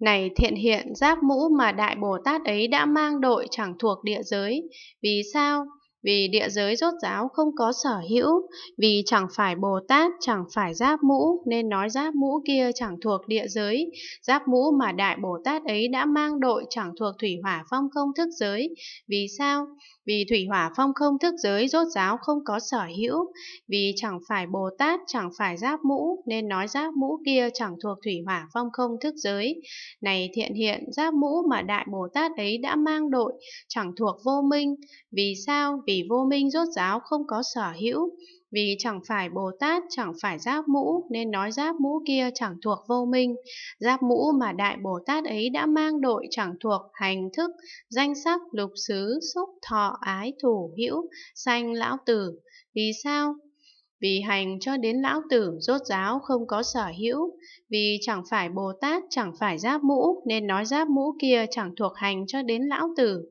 Này thiện hiện, giáp mũ mà Đại Bồ Tát ấy đã mang đội chẳng thuộc địa giới. Vì sao? Vì địa giới rốt ráo không có sở hữu, vì chẳng phải Bồ Tát, chẳng phải giáp mũ, nên nói giáp mũ kia chẳng thuộc địa giới. Giáp mũ mà Đại Bồ Tát ấy đã mang đội chẳng thuộc thủy hỏa phong không thức giới. Vì sao? Vì thủy hỏa phong không thức giới rốt ráo không có sở hữu, vì chẳng phải Bồ Tát, chẳng phải giáp mũ, nên nói giáp mũ kia chẳng thuộc thủy hỏa phong không thức giới. Này thiện hiện, giáp mũ mà Đại Bồ Tát ấy đã mang đội chẳng thuộc vô minh. Vì sao? Vì vô minh rốt ráo không có sở hữu, vì chẳng phải Bồ Tát, chẳng phải giáp mũ, nên nói giáp mũ kia chẳng thuộc vô minh. Giáp mũ mà Đại Bồ Tát ấy đã mang đội chẳng thuộc hành thức, danh sắc, lục xứ, xúc, thọ, ái, thủ, hữu, sanh, lão tử. Vì sao? Vì hành cho đến lão tử rốt ráo không có sở hữu, vì chẳng phải Bồ Tát, chẳng phải giáp mũ, nên nói giáp mũ kia chẳng thuộc hành cho đến lão tử.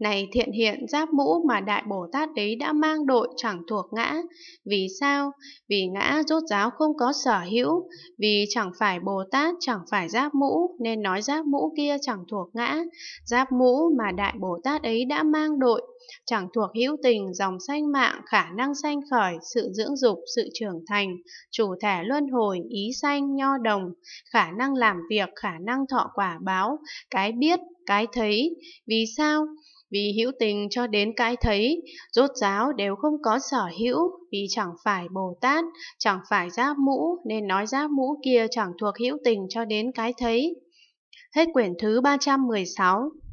Này thiện hiện, giáp mũ mà Đại Bồ Tát ấy đã mang đội chẳng thuộc ngã. Vì sao? Vì ngã rốt ráo không có sở hữu, vì chẳng phải Bồ Tát, chẳng phải giáp mũ, nên nói giáp mũ kia chẳng thuộc ngã. Giáp mũ mà Đại Bồ Tát ấy đã mang đội chẳng thuộc hữu tình, dòng sanh mạng, khả năng sanh khởi, sự dưỡng dục, sự trưởng thành, chủ thể luân hồi, ý sanh, nho đồng, khả năng làm việc, khả năng thọ quả báo, cái biết, cái thấy. Vì sao? Vì hữu tình cho đến cái thấy, rốt ráo đều không có sở hữu, vì chẳng phải Bồ Tát, chẳng phải giáp mũ, nên nói giáp mũ kia chẳng thuộc hữu tình cho đến cái thấy. Hết quyển thứ 316.